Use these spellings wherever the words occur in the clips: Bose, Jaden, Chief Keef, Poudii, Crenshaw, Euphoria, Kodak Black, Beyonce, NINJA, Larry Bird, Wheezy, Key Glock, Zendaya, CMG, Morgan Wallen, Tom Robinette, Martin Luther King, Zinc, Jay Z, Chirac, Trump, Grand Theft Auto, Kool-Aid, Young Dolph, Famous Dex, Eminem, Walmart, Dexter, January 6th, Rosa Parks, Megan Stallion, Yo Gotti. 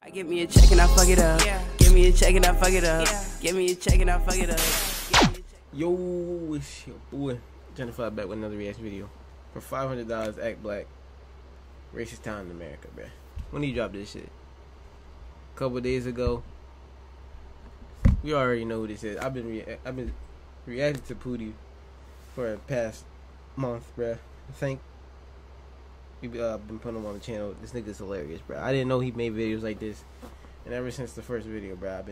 I give me a check and I fuck it up. Yeah. Give me a check and I fuck it up. Yeah. Give me a check and I fuck it up. Yo, it's your boy Jennifer back with another reaction video. For $500, act black. Racist time in America, bruh. When did you drop this shit? A couple days ago. We already know who this is. I've been reacting to Poudii for the past month, bruh. I think we've been putting him on the channel. This nigga's hilarious, bruh. I didn't know he made videos like this. And ever since the first video, bruh,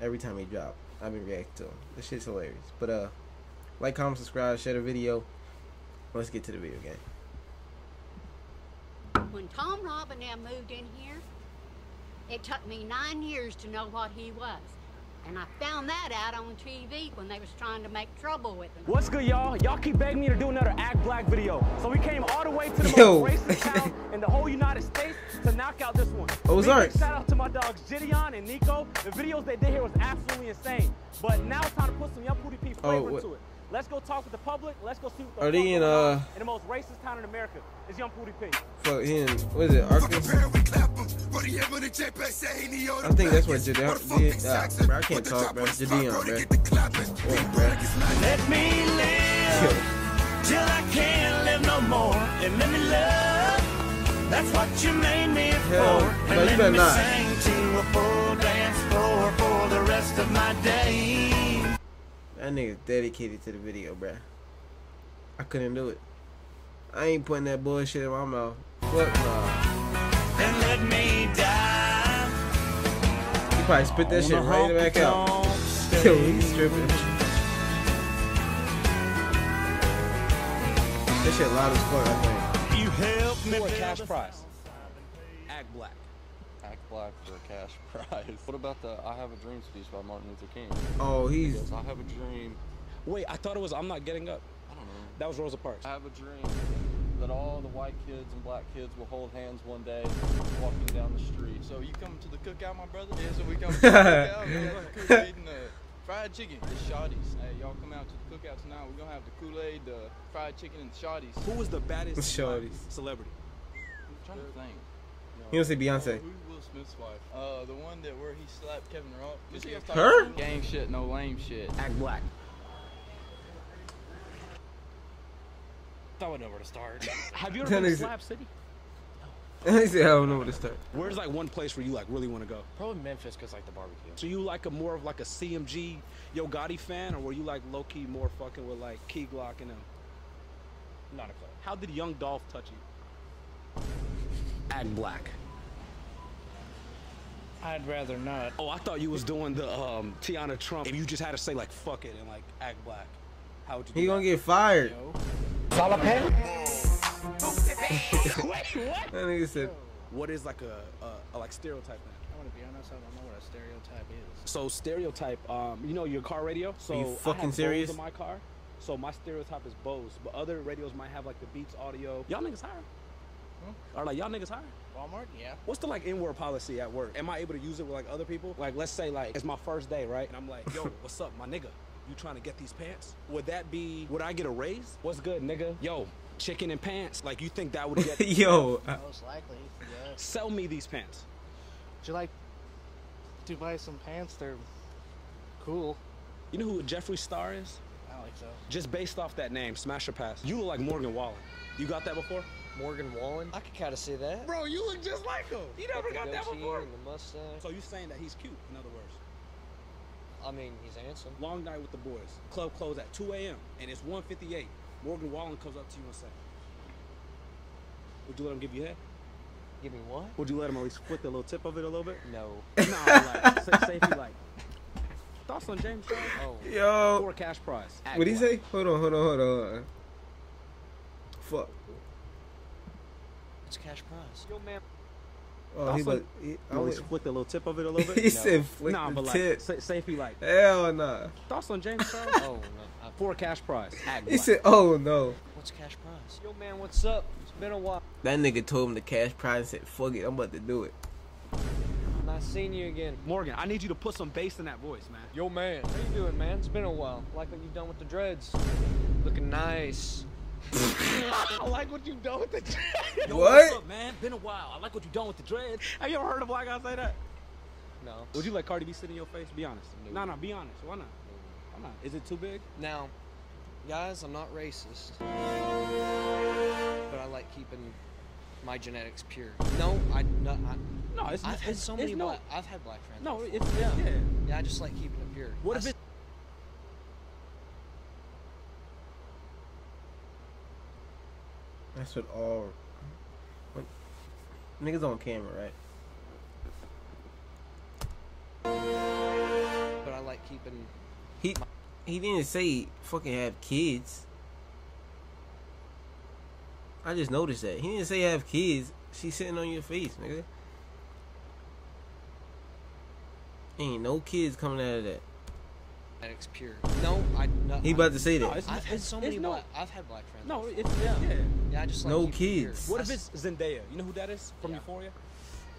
every time he dropped, I've been reacting to him. This shit's hilarious. But, like, comment, subscribe, share the video. Let's get to the video, gang. When Tom Robinette moved in here, it took me 9 years to know what he was. And I found that out on TV when they was trying to make trouble with him. What's good, y'all? Y'all keep begging me to do another Act Black video. So we came all the way to the most racist town in the whole United States to knock out this one. Shout out to my dogs Gideon and Nico. The videos they did here was absolutely insane. But now it's time to put some young Poudii P flavor to it. Let's go talk with the public. Let's go see what the in the most racist town in America. It's young Poudii P. Fuck him. What is it? Arkansas? I think that's what Jaden did. I can't talk, bro. Jaden, bro. Let me live till I can't live no more. And let me love. That's what you made me for. And let me sing to a full dance floor for the rest of my day. That nigga's dedicated to the video, bruh. I couldn't do it. I ain't putting that bullshit in my mouth. Fuck no. And let me die. He probably spit that shit right back out. Yo, he's stripping. That shit loud as fuck, I think. You helped me for a cash prize. Act black. Act black for a cash prize. What about the I Have a Dream speech by Martin Luther King? Oh, he's... I have a dream. Wait, I thought it was I'm Not Getting Up. I don't know. That was Rosa Parks. I have a dream that all the white kids and black kids will hold hands one day walking down the street. So you come to the cookout, my brother? Yeah, so we come to the cookout. We're gonna cook eating the fried chicken. The shotties. Hey, y'all come out to the cookout tonight. We're gonna have the Kool-Aid, the fried chicken, and the shotties. Who was the baddest celebrity? I'm trying to think. You don't say Beyonce. Smith's wife. The one that where he slapped Kevin Rock. Her? Gang shit, no lame shit. Act black. I don't know where to start. Have you ever been to Slap City? I don't know where to start. Where's like one place where you like really want to go? Probably Memphis, cause like the barbecue. So you like a more of like a CMG Yo Gotti fan, or were you like low key more fucking with like Key Glock and them? Not a clue. How did Young Dolph touch you? Act black. I'd rather not. Oh, I thought you was doing the Tiana Trump. If you just had to say like fuck it and like act black, how would you? He gonna get fired. Salapet. Wait, what? That nigga said, "What is like a like stereotype?" Now? I want to be honest. I don't know what a stereotype is. So stereotype, you know your car radio. So are you fucking serious? In my car. So my stereotype is Bose, but other radios might have like the Beats audio. Y'all niggas hire. Are like y'all niggas hired? Walmart, yeah. What's the like N-word policy at work? Am I able to use it with like other people? Like let's say like it's my first day, right? And I'm like, yo, what's up, my nigga? You trying to get these pants? Would that be? Would I get a raise? What's good, nigga? Yo, chicken and pants. Like you think that would get? Yo, most likely. Yeah. Sell me these pants. Would you like to buy some pants? They're cool. You know who Jeffree Star is? I don't think so. Just based off that name, smash or pass. You look like Morgan Wallen. You got that before? Morgan Wallen? I could kind of see that. Bro, you look just like him. You never got that before. The mustache. So you saying that he's cute, in other words? I mean, he's handsome. Long night with the boys. Club closed at 2 a.m. and it's 1:58. Morgan Wallen comes up to you and says, would you let him give you head? Give me what? Would you let him at least put the little tip of it a little bit? No. Nah, like, say if you like. Thoughts on James? Oh. Yo. For a cash prize. What'd he say? Hold on. Fuck. Cash prize. Yo, man. Oh, also, he like, always flicked a little tip of it a little bit. He said flick the tip. Like, say if he like. Hell nah. Thoughts on James Charles? Oh no. For a cash prize. Act he said, oh no. What's cash prize? Yo, man, what's up? It's been a while. That nigga told him the cash prize and said, fuck it, I'm about to do it. I'm not seeing you again. Morgan, I need you to put some bass in that voice, man. Yo, man. How you doing, man? It's been a while. Like what you've done with the dreads. Looking nice. I like what you done with the dreads. Yo, what? What's up, man? Been a while. I like what you done with the dreads. Have you ever heard a black guy say that? No. Would you let Cardi B sit in your face? Be honest. No, be honest. Why not? Why not? Is it too big? Now, guys, I'm not racist, but I like keeping my genetics pure. I've had black friends. No, before. It's yeah. Yeah. Yeah, I just like keeping it pure. What if it? That's what all niggas on camera, right? But I like keeping. He didn't say fucking have kids. I just noticed that he didn't say have kids. She's sitting on your face, nigga. Ain't no kids coming out of that. That's pure. He about to say that. I've had black friends. No, it's yeah. Yeah. Yeah, I just like no kids. What if it's Zendaya? You know who that is from Euphoria?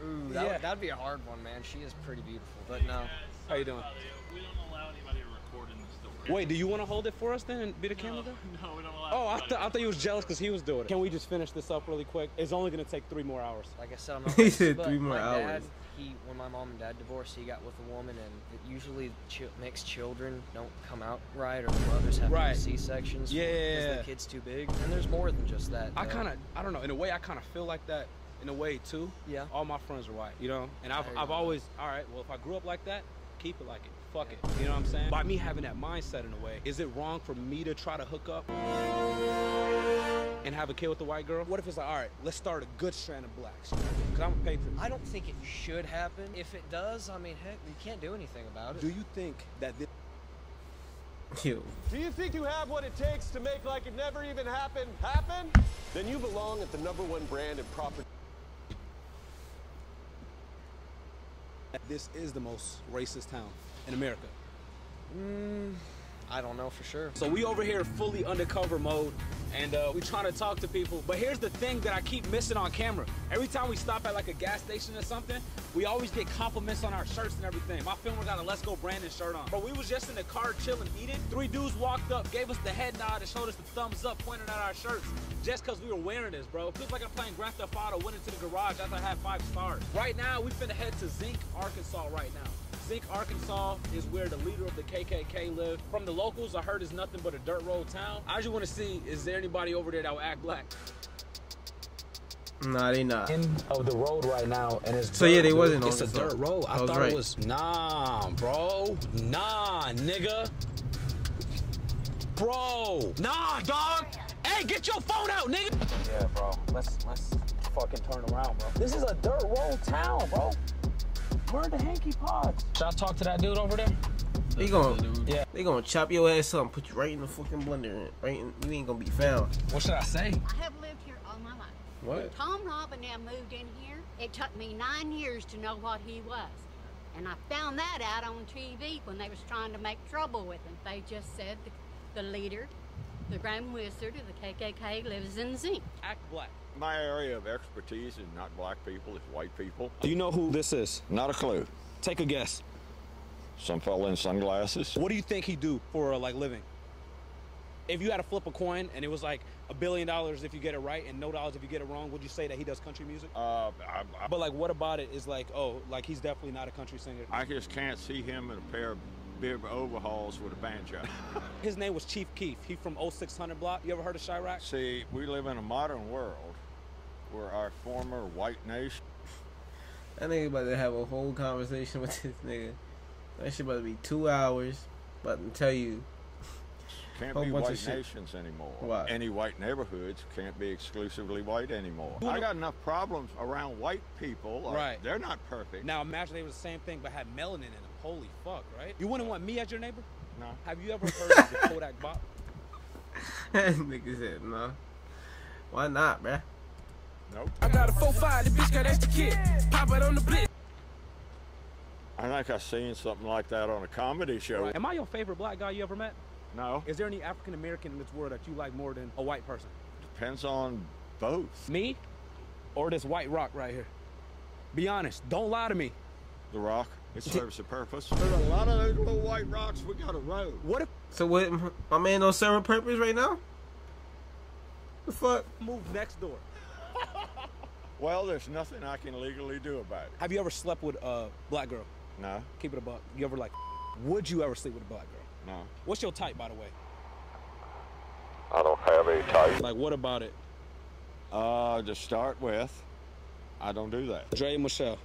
Ooh, that'd be a hard one, man. She is pretty beautiful, but no. Yeah, how you doing? We don't allow anybody to record in the store. Wait, do you want to hold it for us then and be the camera there? No, we don't allow. Oh, I thought you was jealous because he was doing it. Can we just finish this up really quick? It's only gonna take 3 more hours. Like I said, I'm not. He said 3 more hours. When my mom and dad divorced, he got with a woman, and it usually mixed children don't come out right, or the mothers have C-sections because the kid's too big. And there's more than just that. I don't know. In a way, I kind of feel like that. In a way, too. Yeah. All my friends are white, you know. And I've always, all right. Well, if I grew up like that, keep it like it. Fuck it. You know what I'm saying? By me having that mindset in a way, is it wrong for me to try to hook up and have a kid with a white girl? What if it's like, all right, let's start a good strand of blacks? Because I'm a patron. I don't think it should happen. If it does, I mean, heck, you can't do anything about it. Do you think that this... Do you think you have what it takes to make like it never even happened happen? Then you belong at the #1 brand and property. This is the most racist town in America. I don't know for sure. So we over here fully undercover mode, and we trying to talk to people. But here's the thing that I keep missing on camera. Every time we stop at like a gas station or something, we always get compliments on our shirts and everything. My filmer got a Let's Go Brandon shirt on. But we was just in the car chilling, eating. 3 dudes walked up, gave us the head nod, and showed us the thumbs up, pointing at our shirts, just cause we were wearing this, bro. Looks like I'm playing Grand Theft Auto, went into the garage after I had 5 stars. Right now, we finna head to Zinc, Arkansas right now. Zinc, Arkansas is where the leader of the KKK lived. From the locals, I heard it's nothing but a dirt road town. I just want to see, is there anybody over there that will act black? Nah, they not. End of the road right now, and it's so dirt, yeah, they wasn't. It's a dirt road. I thought it was nah, bro, nah, nigga, bro, nah, dog. Hey, get your phone out, nigga. Yeah, bro. Let's fucking turn around, bro. This is a dirt road town, bro. Where are the hanky pods? Should I talk to that dude over there? They gonna chop your ass up and put you right in the fucking blender. You ain't gonna be found. What should I say? I have lived here all my life. What? When Tom Robin now moved in here, it took me 9 years to know what he was. And I found that out on TV when they was trying to make trouble with him. They just said the leader, the Grand Wizard of the KKK lives in Zinc. Act black. My area of expertise is not black people, it's white people. Do you know who this is? Not a clue. Take a guess. Some fella in sunglasses. What do you think he do for a living? If you had to flip a coin and it was like $1 billion if you get it right and $0 if you get it wrong, would you say that he does country music? But like, what about it is like, oh, like he's definitely not a country singer. I just can't see him in a pair of bib overhauls with a banjo. His name was Chief Keef. He from 0600 block. You ever heard of Chirac? See, we live in a modern world where our former white nation. That nigga about to have a whole conversation with this nigga. That shit about to be 2 hours. About to tell you. Can't be white nations anymore. Why? Any white neighborhoods can't be exclusively white anymore. I got enough problems around white people. Right. They're not perfect. Now imagine they were the same thing but had melanin in them. Holy fuck, right? You wouldn't want me as your neighbor? No. Have you ever heard of the Kodak Black? That nigga said no. Why not, bruh? Nope. I got a 4-5, the bitch got extra kid. Pop it on the blitz. I think I seen something like that on a comedy show. Right. Am I your favorite black guy you ever met? No. Is there any African American in this world that you like more than a white person? Depends on both. Me or this white rock right here? Be honest. Don't lie to me. The rock. It serves a purpose. There's a lot of those little white rocks. We got a road. What if... So what? My man don't serve a purpose right now? The fuck? Move next door. Well, there's nothing I can legally do about it. Have you ever slept with a black girl? No. Keep it a buck. You ever like, would you ever sleep with a black girl? No. What's your type, by the way? I don't have any type. Like, what about it? To start with, I don't do that. Dre Michelle.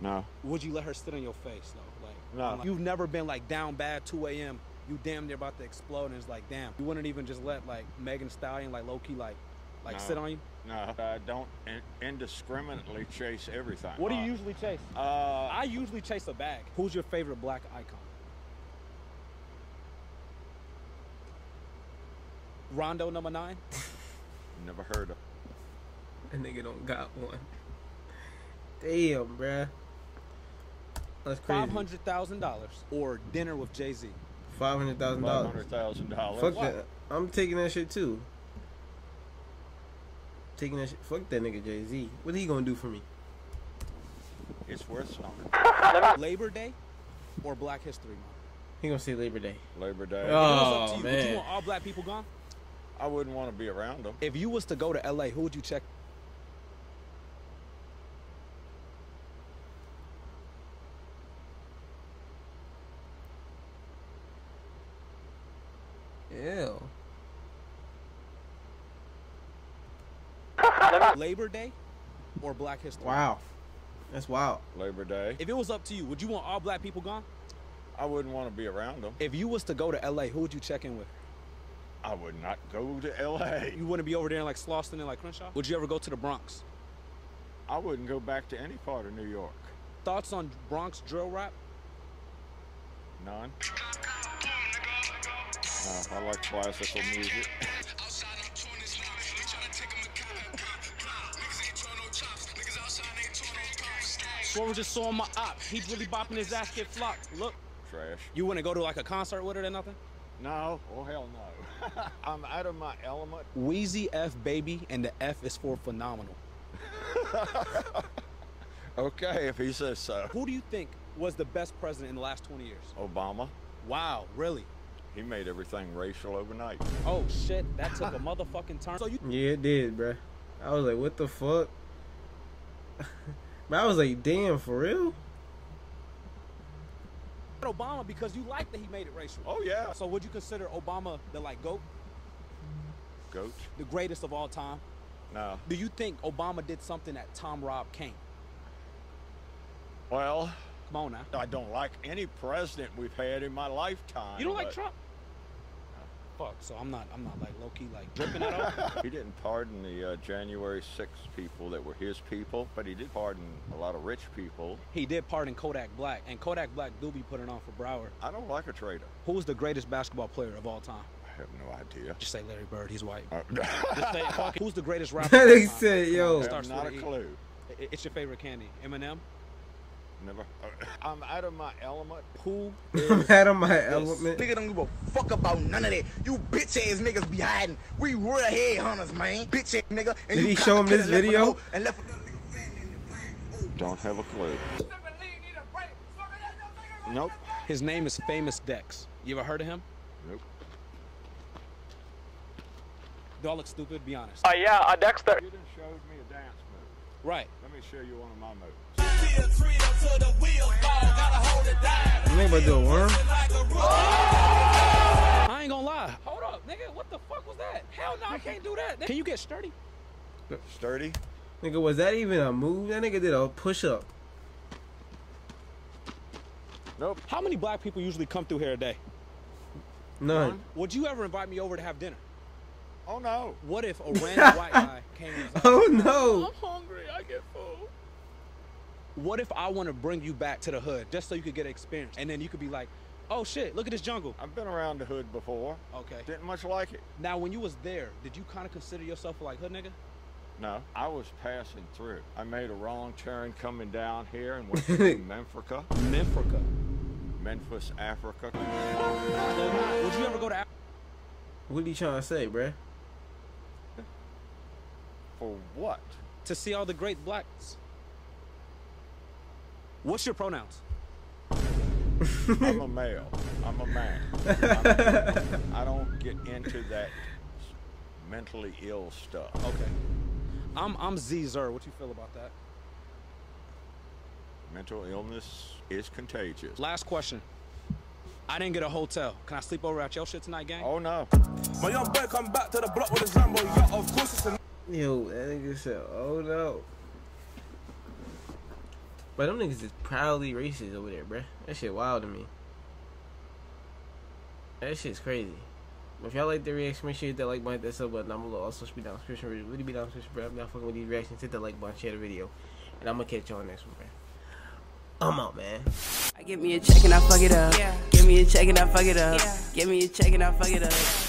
No. Would you let her sit on your face, though? Like, no. Like, you've never been, like, down bad 2 a.m., you damn near about to explode, and it's like, damn. You wouldn't even just let, like, Megan Stallion, like, low-key, like no. Sit on you? No. I don't indiscriminately chase everything. What do you usually chase? I usually chase a bag. Who's your favorite black icon? Rondo #9? Never heard of him. That nigga don't got one. Damn, bruh. That's crazy. $500,000 or dinner with Jay Z. $500,000. $500,000. Fuck what? That. I'm taking that shit too. Taking that shit. Fuck that nigga Jay Z. What he gonna do for me? It's worth something. Labor Day or Black History Month? He gonna say Labor Day. Labor Day. Oh, man. Would you want all black people gone? I wouldn't want to be around them. If you was to go to L.A., who would you check? Ew. Labor Day or Black History? Wow. That's wild. Labor Day. If it was up to you, would you want all black people gone? I wouldn't want to be around them. If you was to go to L.A., who would you check in with? I would not go to L.A. You wouldn't be over there in like Slauson and like Crenshaw? Would you ever go to the Bronx? I wouldn't go back to any part of New York. Thoughts on Bronx drill rap? None. I like classical music. Swole just saw my op. He's really bopping his ass, get flopped. Look. Trash. You want to go to like a concert with it or nothing? No. Oh, hell no. I'm out of my element. Wheezy F Baby, and the F is for phenomenal. Okay, if he says so. Who do you think was the best president in the last 20 years? Obama. Wow, really? He made everything racial overnight. Oh, shit. That took a motherfucking turn. So you yeah, it did, bruh. I was like, what the fuck? But I was like, damn, for real? Obama, because you like that he made it racial. Oh, yeah. So would you consider Obama the, like, GOAT? GOAT? The greatest of all time? No. Do you think Obama did something that Tom Robb can't? Well... Come on now. I don't like any president we've had in my lifetime. You don't like Trump? No. Fuck, so I'm not like low-key like dripping it up. He didn't pardon the January 6th people that were his people, but he did pardon a lot of rich people. He did pardon Kodak Black, and Kodak Black do be putting on for Broward. I don't like a traitor. Who's the greatest basketball player of all time? I have no idea. Just say Larry Bird, he's white. Just say, fuck it. Who's the greatest rapper? They said, yo. Not a clue. It's your favorite candy. Eminem? Never. I'm out of my element. Who is out of my this? Element? Nigga don't give a fuck about none of that. You bitch ass niggas be hiding. We royal head hunters, man. Bitch ass nigga. And did he show him this video? Don't have a clue. Nope. His name is Famous Dex. You ever heard of him? Nope. Do I look stupid? Be honest. Yeah, I Dexter. You didn't show me a dance move. Right. Let me show you one of my moves. You ain't about to do a worm. I ain't gonna lie. Hold up, nigga. What the fuck was that? Hell no, I can't do that. Can you get sturdy? Sturdy? Nigga, was that even a move? That nigga did a push-up. Nope. How many black people usually come through here a day? None. Would you ever invite me over to have dinner? Oh, no. What if a random white guy came and was like, oh, no. I'm hungry. I get food. What if I want to bring you back to the hood just so you could get experience? And then you could be like, oh shit, look at this jungle. I've been around the hood before. Okay. Didn't much like it. Now, when you was there, did you kind of consider yourself like hood nigga? No, I was passing through. I made a wrong turn coming down here and went to Memphis. Memphis, Africa. Would you ever go to Africa? What are you trying to say, bruh? For what? To see all the great blacks. What's your pronouns? I'm a male. I'm a man. I don't get into that mentally ill stuff. Okay. I'm Z-Zer. What you feel about that? Mental illness is contagious. Last question. I didn't get a hotel. Can I sleep over at your shit tonight, gang? Oh, no. My young boy come back to the block with his Lambo. Yo, of course it's a... Yo, that nigga said, oh, no. But them niggas is proudly racist over there, bruh. That shit wild to me. That shit's crazy. If y'all like the reaction, make sure you hit that like button, hit that sub button down below. Also, be down in the description. Really be down in the description, bruh. I'm not fucking with these reactions. Hit that like button, share the video. And I'm gonna catch y'all next one, bruh. I'm out, man. I give me a check and I fuck it up. Yeah. Give me a check and I fuck it up. Yeah. Give me a check and I fuck it up.